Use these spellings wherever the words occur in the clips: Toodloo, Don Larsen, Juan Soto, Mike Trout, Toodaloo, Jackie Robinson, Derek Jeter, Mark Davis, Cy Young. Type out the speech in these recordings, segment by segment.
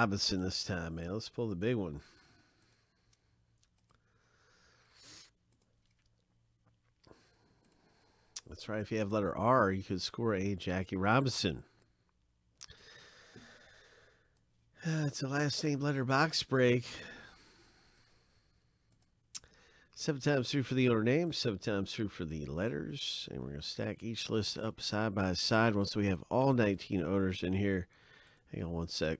Robinson this time, man. Let's pull the big one. That's right. If you have letter R, you could score a Jackie Robinson. It's a last name letter box break. 7 times through for the owner name, 7 times through for the letters. And we're going to stack each list up side by side once we have all 19 owners in here. Hang on one sec.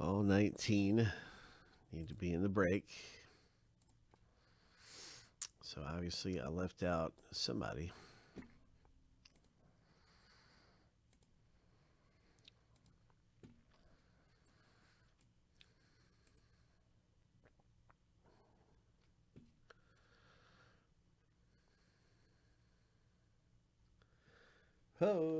All 19 need to be in the break. So obviously I left out somebody. Oh.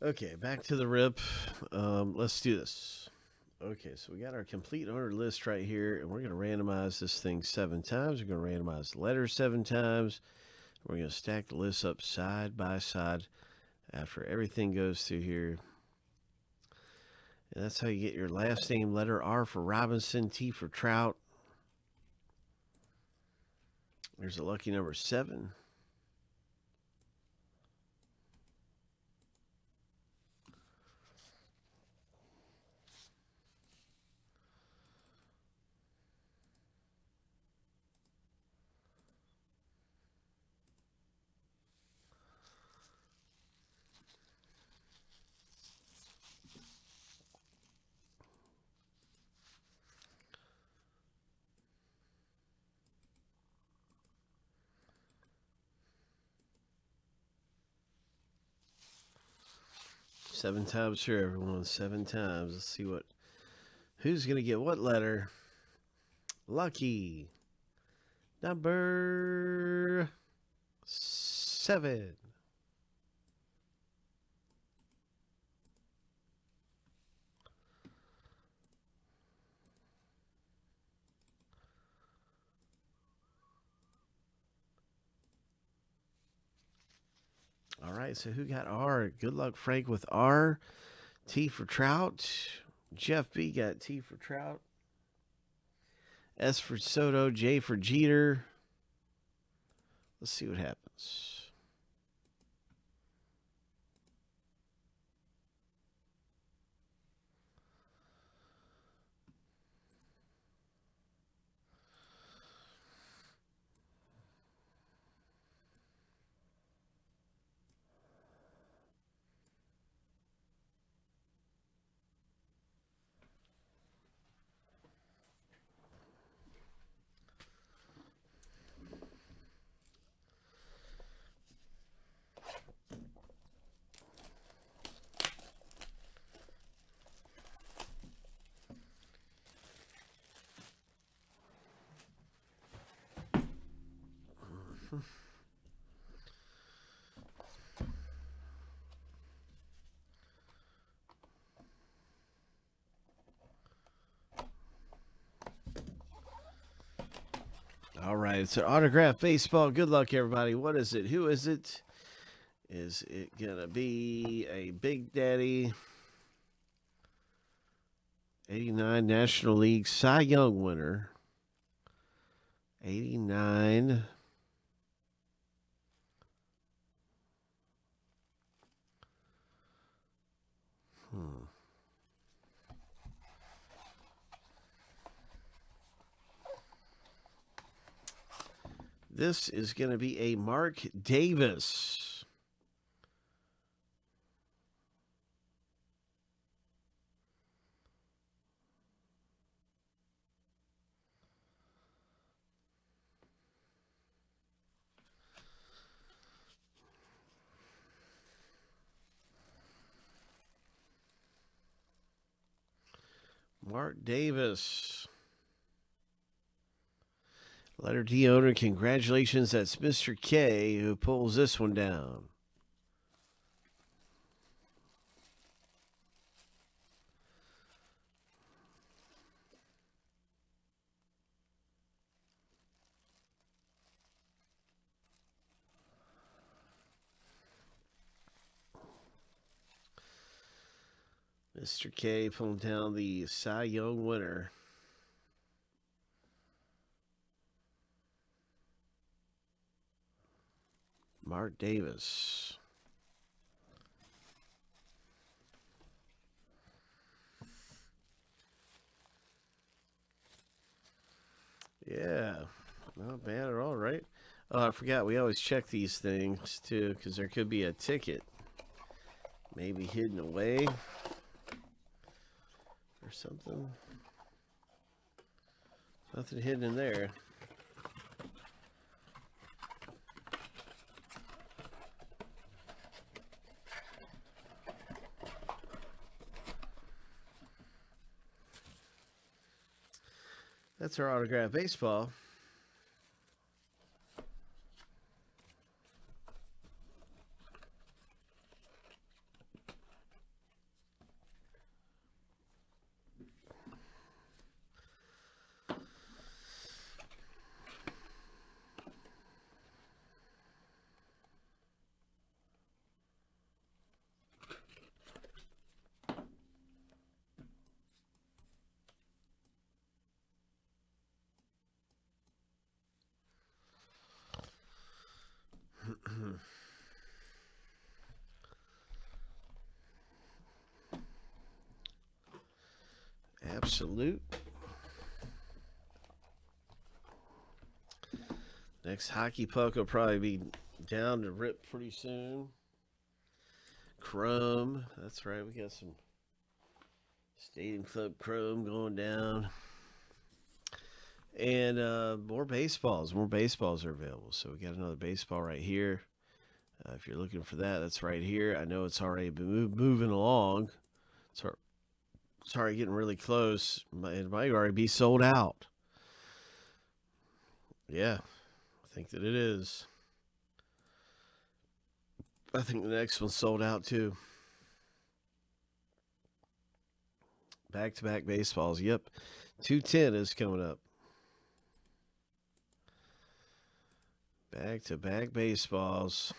Okay, back to the rip. Let's do this. Okay, so we got our complete order list right here, and we're going to randomize this thing 7 times. We're going to randomize the letters 7 times. We're going to stack the list up side by side after everything goes through here. And that's how you get your last name, letter R for Robinson, T for Trout. There's a lucky number 7. Seven times here, everyone. 7 times. Let's see who's going to get what letter. Lucky number 7. All right, so who got R? Good luck, Frank, with R. T for Trout. Jeff B got T for Trout. S for Soto. J for Jeter. Let's see what happens. All right, it's an autographed baseball. Good luck, everybody. What is it? Who is it? Is it going to be a Big Daddy? 89 National League Cy Young winner. 89. This is going to be a Mark Davis. Mark Davis. Letter D owner, congratulations. That's Mr. K who pulls this one down. Mr. K pulling down the Cy Young winner. Mark Davis. Yeah, not bad at all, right? Oh, I forgot we always check these things too, because there could be a ticket maybe hidden away or something. Nothing hidden in there. That's our autographed baseball. Absolute. Next hockey puck will probably be down to rip pretty soon. Chrome. That's right. We got some Stadium Club Chrome going down. And more baseballs. More baseballs are available. So we got another baseball right here. If you're looking for that, that's right here. I know it's already been moving along. Sorry, getting really close. It might already be sold out. Yeah, I think that it is. I think the next one's sold out too. Back-to-back baseballs. Yep, 210 is coming up. Back-to-back baseballs.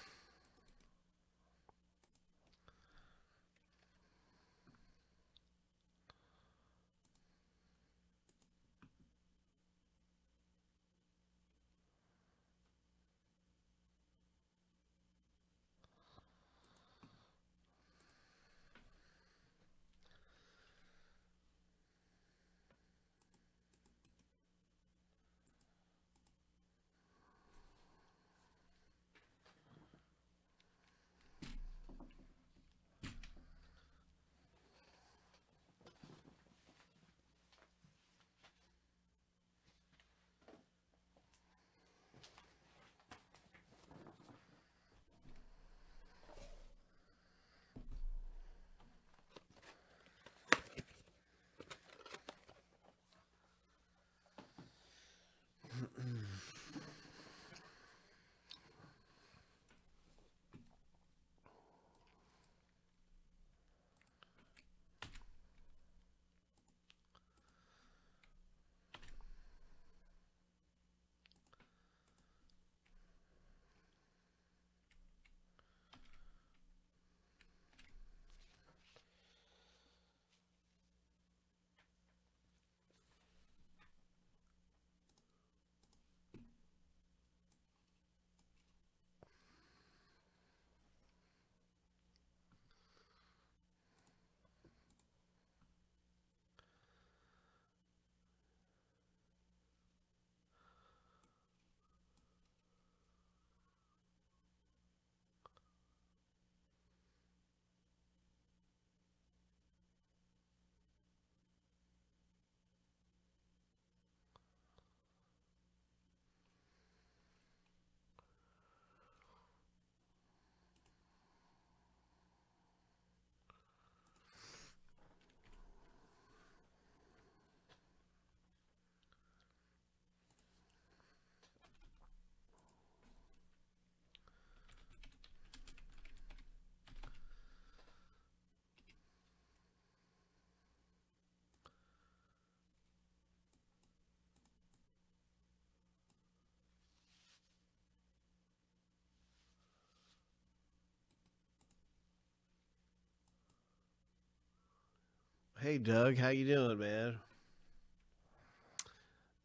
Hey, Doug, how you doing, man?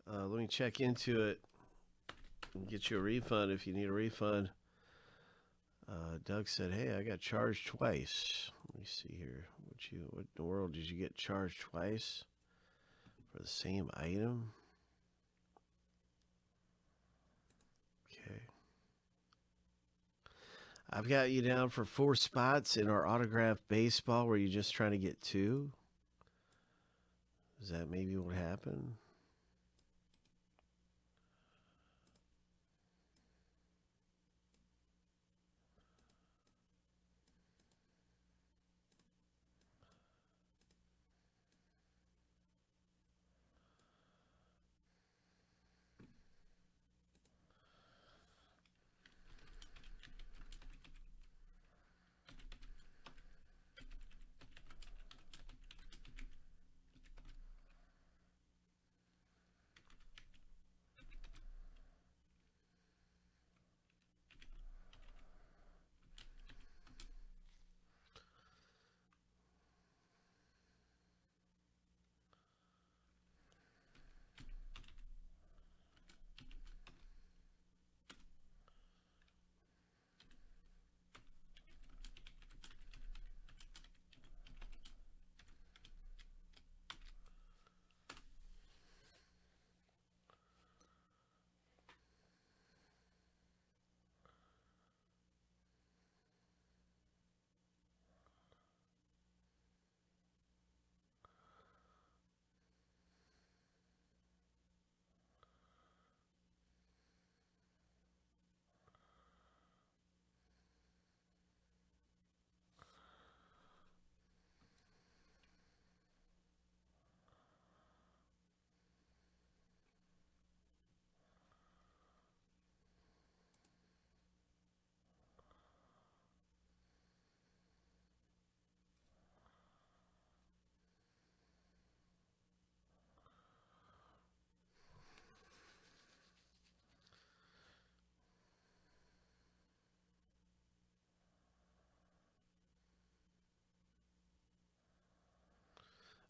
Let me check into it and get you a refund if you need a refund. Doug said, hey, I got charged twice. Let me see here. What in the world did you get charged twice for the same item? Okay. I've got you down for 4 spots in our autographed baseball. Were you just trying to get 2? Is that maybe what happened?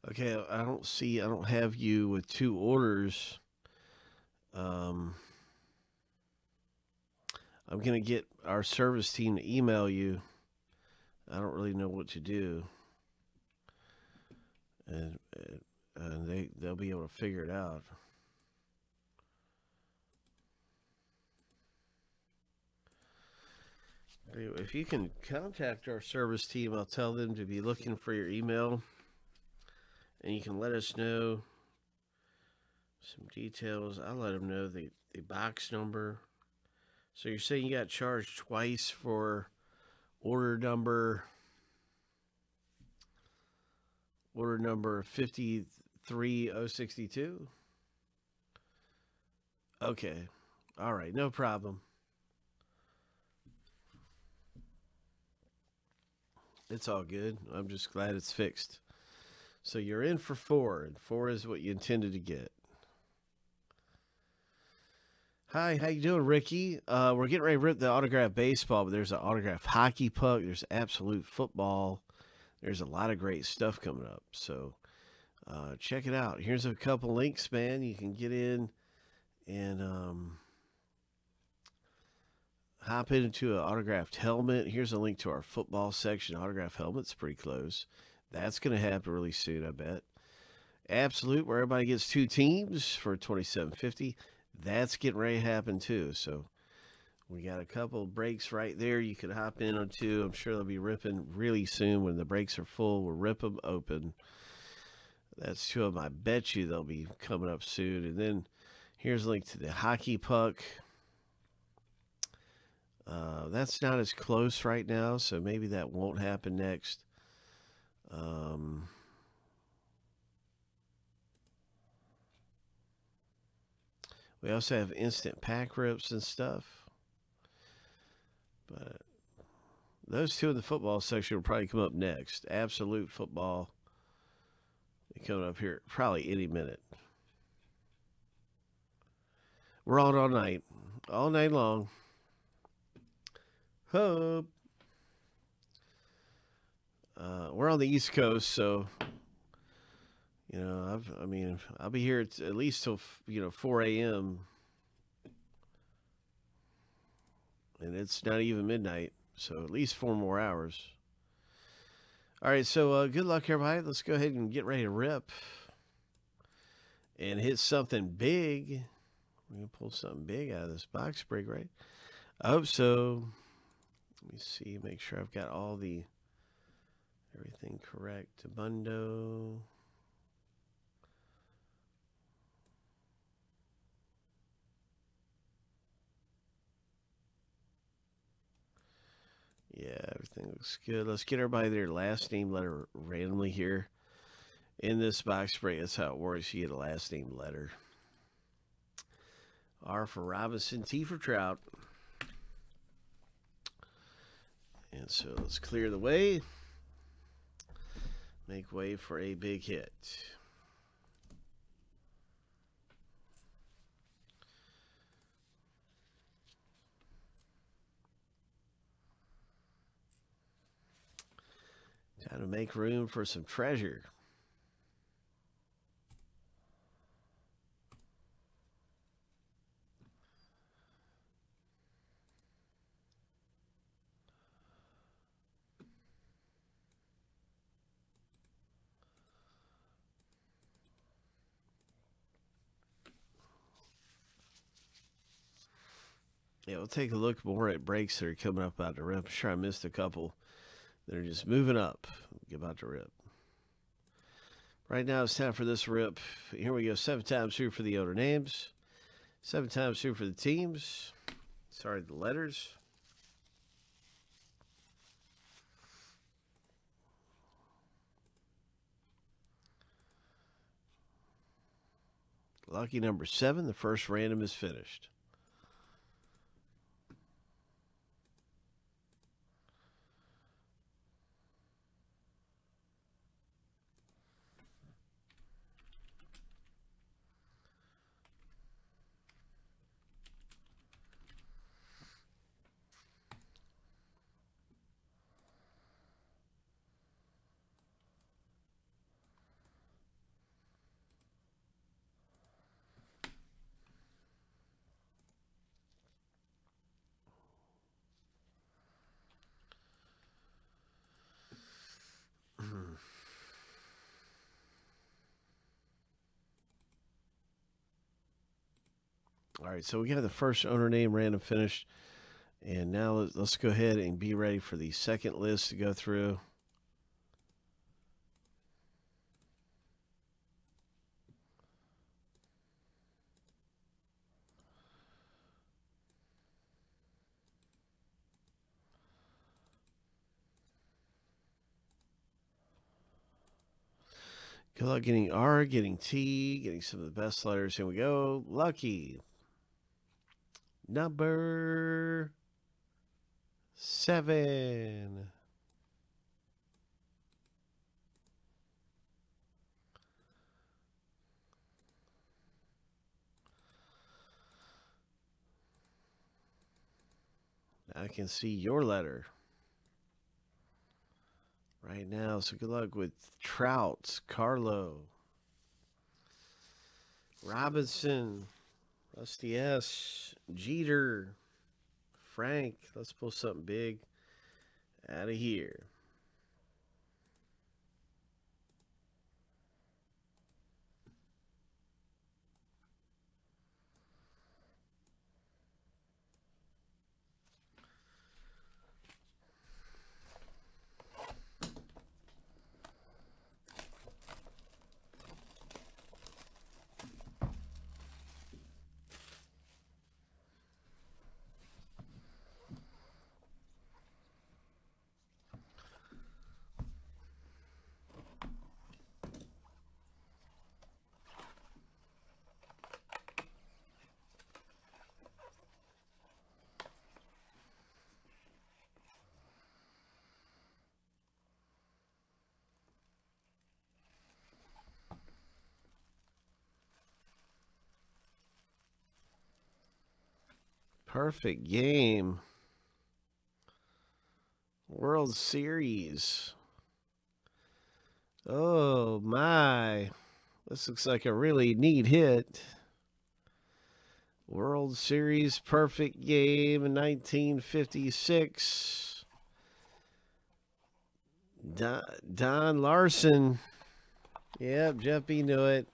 Okay, I don't have you with 2 orders. I'm going to get our service team to email you. I don't really know what to do. And they'll be able to figure it out. If you can contact our service team, I'll tell them to be looking for your email. And you can let us know some details. I'll let them know the box number. So you're saying you got charged twice for order number 53062? Okay. All right. No problem. It's all good. I'm just glad it's fixed. So you're in for 4, and 4 is what you intended to get. Hi, how you doing, Ricky? We're getting ready to rip the autographed baseball, but there's an autographed hockey puck. There's absolute football. There's a lot of great stuff coming up. So check it out. Here's a couple links, man. You can get in and hop into an autographed helmet. Here's a link to our football section. Autographed helmet's pretty close. That's going to happen really soon, I bet. Absolute, where everybody gets 2 teams for $27.50. That's getting ready to happen, too. So we got a couple of breaks right there. You can hop in on 2. I'm sure they'll be ripping really soon. When the breaks are full, we'll rip them open. That's 2 of them. I bet you they'll be coming up soon. And then here's a link to the hockey puck. That's not as close right now, so maybe that won't happen next. We also have instant pack rips and stuff, but those 2 in the football section will probably come up next. Absolute football coming up here probably any minute. We're on all night long. Hub. We're on the East Coast, so You know, I'll be here at least till, 4 a.m. And it's not even midnight, so at least 4 more hours. All right, so good luck, everybody. Let's go ahead and get ready to rip and hit something big. We're going to pull something big out of this box break, right? I hope so. Let me see, make sure I've got all the, everything correct. Abundo. Yeah, everything looks good. Let's get everybody their last name letter randomly here. In this box spray, that's how it works. You get a last name letter. R for Robinson, T for Trout. And so let's clear the way. Make way for a big hit. Time to make room for some treasure. Yeah, we'll take a look more at breaks that are coming up out the rip. I'm sure I missed a couple. They're just moving up. Get about to rip. Right now, it's time for this rip. Here we go. 7 times through for the owner names. 7 times through for the teams. Sorry, the letters. Lucky number 7. The first random is finished. All right, so we got the first owner name random finished. And now let's go ahead and be ready for the second list to go through. Good luck getting R, getting T, getting some of the best letters. Here we go. Lucky number 7. Now I can see your letter right now. So good luck with Trout, Carlo, Robinson, Rusty S, Jeter, Frank. Let's pull something big out of here. Perfect game. World Series. Oh, my. This looks like a really neat hit. World Series perfect game in 1956. Don Larsen. Yep, Jeffy knew it.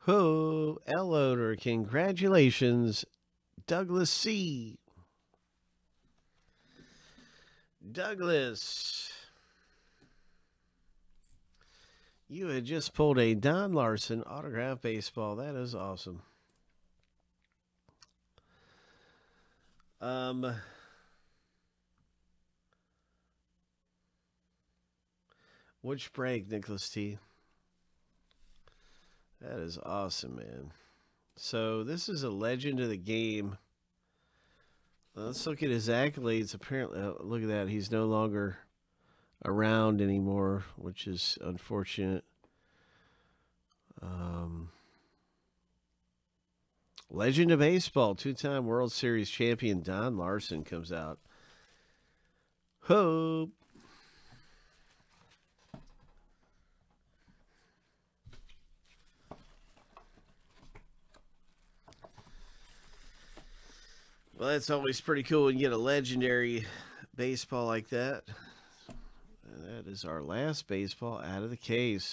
Who, L. Oder, congratulations, Douglas C. Douglas, you had just pulled a Don Larsen autograph baseball. That is awesome. Which break, Nicholas T? That is awesome, man. So this is a legend of the game. Let's look at his accolades. Apparently, look at that. He's no longer around anymore, which is unfortunate. Legend of baseball, two-time World Series champion Don Larsen comes out. Hope. Well, that's always pretty cool when you get a legendary baseball like that. And that is our last baseball out of the case.